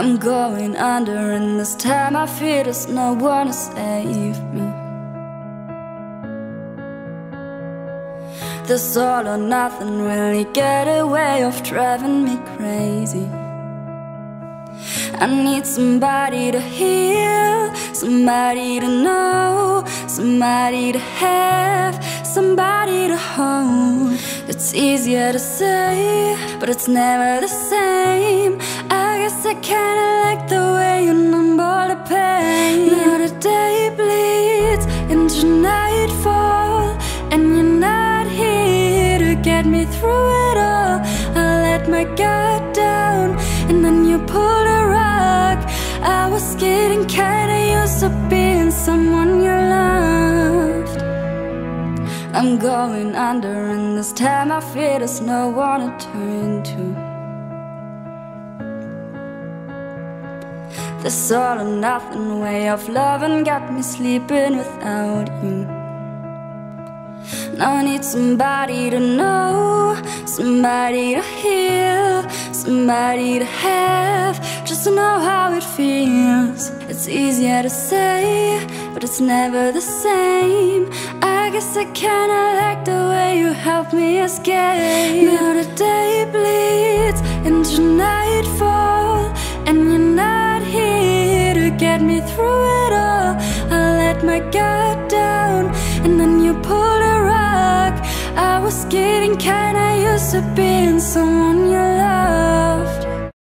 I'm going under, and this time I fear there's no one to save me. This all or nothing really get away of driving me crazy. I need somebody to heal, somebody to know, somebody to have, somebody to hold. It's easier to say, but it's never the same. I guess I kinda like the way you number the pain. Now the day bleeds into nightfall, and you're not here to get me through it all. I let my guard down, and then you pulled a rug. I was getting kinda used to being someone you loved. I'm going under, and this time I fear there's no one to turn to. This all or nothing way of loving got me sleeping without you. Now I need somebody to know, somebody to heal, somebody to have, just to know how it feels. It's easier to say, but it's never the same. I guess I kinda like the way you helped me escape. Now the day bleeds into nightfall, and you're not here to get me through it all. I let my guard down, and then you pulled a rug. I was getting kinda used to being someone